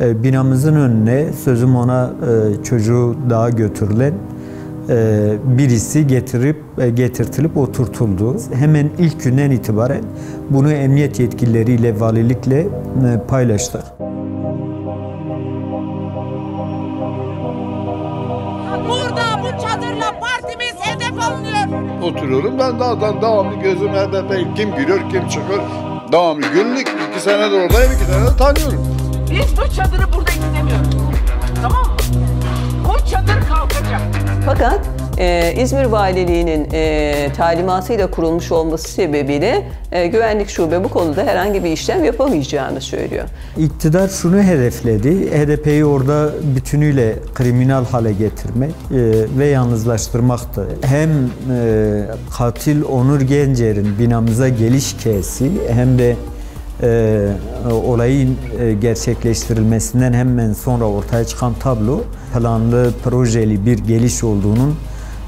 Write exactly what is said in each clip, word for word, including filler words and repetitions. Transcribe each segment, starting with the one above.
e, binamızın önüne sözüm ona e, çocuğu daha götürülen e, birisi getirip e, getirtilip oturtuldu. Hemen ilk günden itibaren bunu emniyet yetkilileriyle, valilikle e, paylaştık. Oturuyorum ben dağdan devamlı gözüm H D P'yi kim giriyor kim çıkıyor devamlı günlük iki sene de oradayım iki sene de tanıyorum. Biz bu çadırı burada istemiyoruz, tamam mı? Bu çadır kalkacak. Fakat e, İzmir Valiliği'nin e, talimatıyla kurulmuş olması sebebiyle e, güvenlik şube bu konuda herhangi bir işlem yapamayacağını söylüyor. İktidar şunu hedefledi, H D P'yi orada bütünüyle kriminal hale getirmek e, ve yalnızlaştırmaktı. Hem e, katil Onur Gencer'in binamıza geliş kesi hem de e, olayın e, gerçekleştirilmesinden hemen sonra ortaya çıkan tablo planlı, projeli bir geliş olduğunun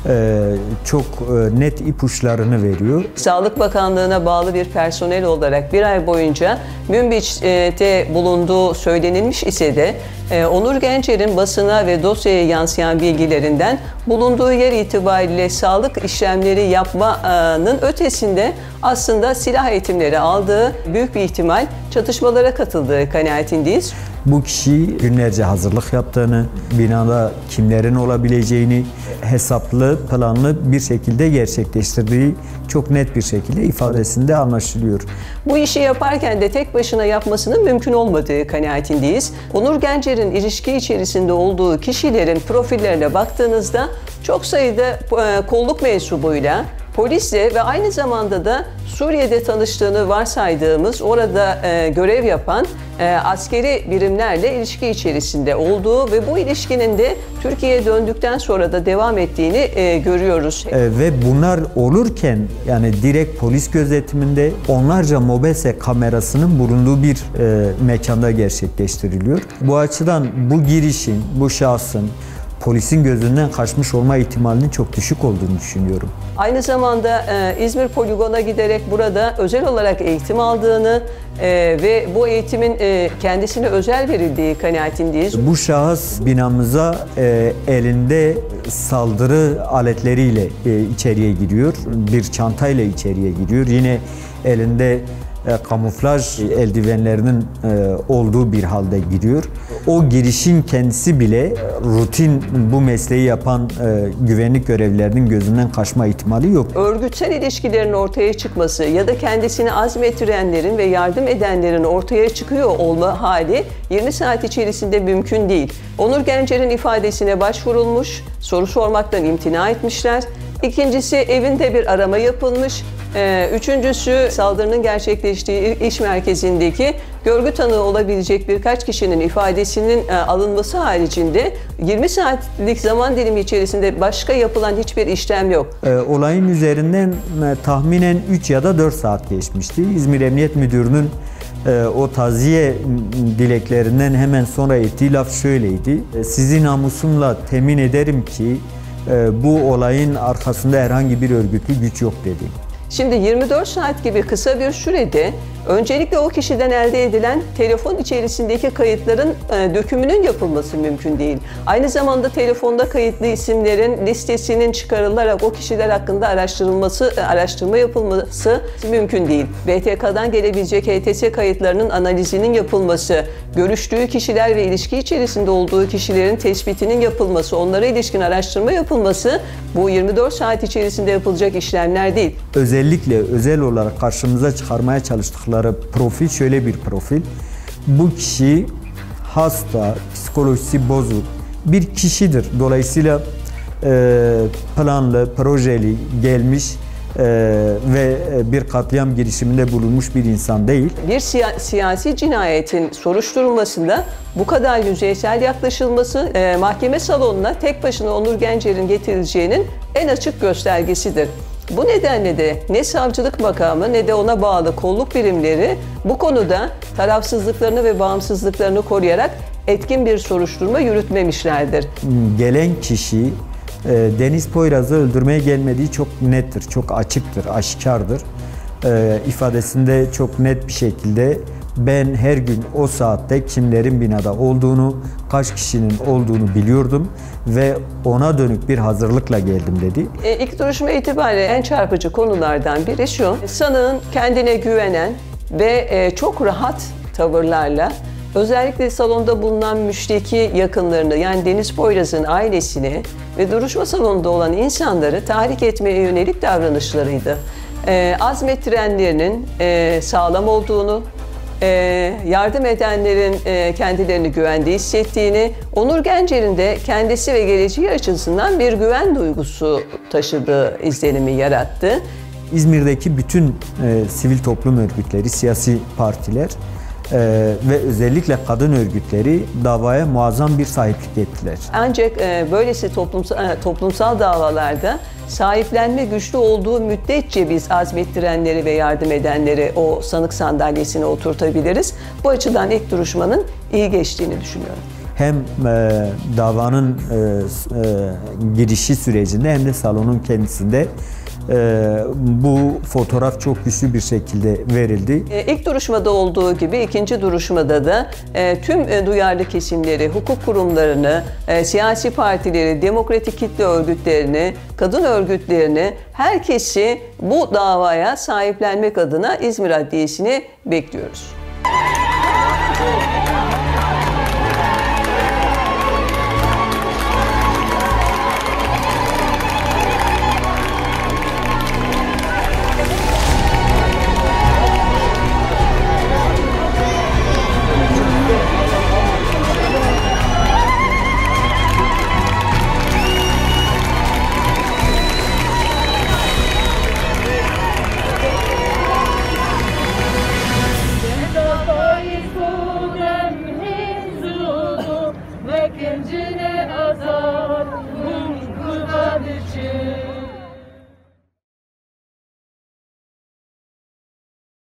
e, çok e, net ipuçlarını veriyor. Sağlık Bakanlığı'na bağlı bir personel olarak bir ay boyunca Münbiç'te bulunduğu söylenilmiş ise de e, Onur Gencer'in basına ve dosyaya yansıyan bilgilerinden bulunduğu yer itibariyle sağlık işlemleri yapmanın ötesinde aslında silah eğitimleri aldığı, büyük bir ihtimal çatışmalara katıldığı kanaatindeyiz. Bu kişi günlerce hazırlık yaptığını, binada kimlerin olabileceğini hesaplı, planlı bir şekilde gerçekleştirdiği çok net bir şekilde ifadesinde anlaşılıyor. Bu işi yaparken de tek başına yapmasının mümkün olmadığı kanaatindeyiz. Onur Gencer'in ilişki içerisinde olduğu kişilerin profillerine baktığınızda çok sayıda kolluk mensubuyla, polisle ve aynı zamanda da Suriye'de tanıştığını varsaydığımız, orada e, görev yapan e, askeri birimlerle ilişki içerisinde olduğu ve bu ilişkinin de Türkiye'ye döndükten sonra da devam ettiğini e, görüyoruz. E, ve bunlar olurken yani direkt polis gözetiminde onlarca mobese kamerasının bulunduğu bir e, mekanda gerçekleştiriliyor. Bu açıdan bu girişin, bu şahsın polisin gözünden kaçmış olma ihtimalinin çok düşük olduğunu düşünüyorum. Aynı zamanda e, İzmir Poligon'a giderek burada özel olarak eğitim aldığını e, ve bu eğitimin e, kendisine özel verildiği kanaatindeyiz. Bu şahıs binamıza e, elinde saldırı aletleriyle e, içeriye giriyor. Bir çantayla içeriye giriyor. Yine elinde E, kamuflaj eldivenlerinin e, olduğu bir halde giriyor. O girişin kendisi bile rutin bu mesleği yapan e, güvenlik görevlilerinin gözünden kaçma ihtimali yok. Örgütsel ilişkilerin ortaya çıkması ya da kendisini azmettirenlerin ve yardım edenlerin ortaya çıkıyor olma hali yirmi saat içerisinde mümkün değil. Onur Gencer'in ifadesine başvurulmuş, soru sormaktan imtina etmişler. İkincisi, evinde bir arama yapılmış. Üçüncüsü, saldırının gerçekleştiği iş merkezindeki görgü tanığı olabilecek birkaç kişinin ifadesinin alınması haricinde yirmi saatlik zaman dilimi içerisinde başka yapılan hiçbir işlem yok. Olayın üzerinden tahminen üç ya da dört saat geçmişti. İzmir Emniyet Müdürü'nün o taziye dileklerinden hemen sonra ettiği laf şöyleydi: "Sizi namusumla temin ederim ki bu olayın arkasında herhangi bir örgütlü güç yok" dedi. Şimdi yirmi dört saat gibi kısa bir sürede öncelikle o kişiden elde edilen telefon içerisindeki kayıtların e, dökümünün yapılması mümkün değil. Aynı zamanda telefonda kayıtlı isimlerin listesinin çıkarılarak o kişiler hakkında araştırılması, araştırma yapılması mümkün değil. B T K'dan gelebilecek H T S kayıtlarının analizinin yapılması, görüştüğü kişiler ve ilişki içerisinde olduğu kişilerin tespitinin yapılması, onlara ilişkin araştırma yapılması bu yirmi dört saat içerisinde yapılacak işlemler değil. Özellikle özel olarak karşımıza çıkarmaya çalıştıkları profil şöyle bir profil: bu kişi hasta, psikolojisi bozuk bir kişidir. Dolayısıyla e, planlı, projeli gelmiş e, ve bir katliam girişiminde bulunmuş bir insan değil. Bir siya siyasi cinayetin soruşturulmasında bu kadar yüzeysel yaklaşılması e, mahkeme salonuna tek başına Onur Gencer'in getirileceğinin en açık göstergesidir. Bu nedenle de ne savcılık makamı ne de ona bağlı kolluk birimleri bu konuda tarafsızlıklarını ve bağımsızlıklarını koruyarak etkin bir soruşturma yürütmemişlerdir. Gelen kişi Deniz Poyraz'ı öldürmeye gelmediği çok nettir, çok açıktır, aşikardır. İfadesinde çok net bir şekilde ben her gün o saatte kimlerin binada olduğunu, kaç kişinin olduğunu biliyordum ve ona dönük bir hazırlıkla geldim dedi. E, ilk duruşma itibariyle en çarpıcı konulardan biri şu, sanığın kendine güvenen ve e, çok rahat tavırlarla özellikle salonda bulunan müşteki yakınlarını, yani Deniz Poyraz'ın ailesini ve duruşma salonunda olan insanları tahrik etmeye yönelik davranışlarıydı. E, azmettirenlerinin e, sağlam olduğunu, Ee, yardım edenlerin e, kendilerini güvende hissettiğini, Onur Gencer'in de kendisi ve geleceği açısından bir güven duygusu taşıdığı izlenimi yarattı. İzmir'deki bütün e, sivil toplum örgütleri, siyasi partiler e, ve özellikle kadın örgütleri davaya muazzam bir sahiplik ettiler. Ancak e, böylesi toplumsal, e, toplumsal davalarda sahiplenme güçlü olduğu müddetçe biz azmettirenleri ve yardım edenleri o sanık sandalyesine oturtabiliriz. Bu açıdan ilk duruşmanın iyi geçtiğini düşünüyorum. Hem e, davanın e, e, girişi sürecinde hem de salonun kendisinde e, bu fotoğraf çok güçlü bir şekilde verildi. E, ilk duruşmada olduğu gibi ikinci duruşmada da e, tüm e, duyarlı kesimleri, hukuk kurumlarını, e, siyasi partileri, demokratik kitle örgütlerini, kadın örgütlerini, herkesi bu davaya sahiplenmek adına İzmir Adliyesi'ni bekliyoruz. Kendine azar, bu kadar için.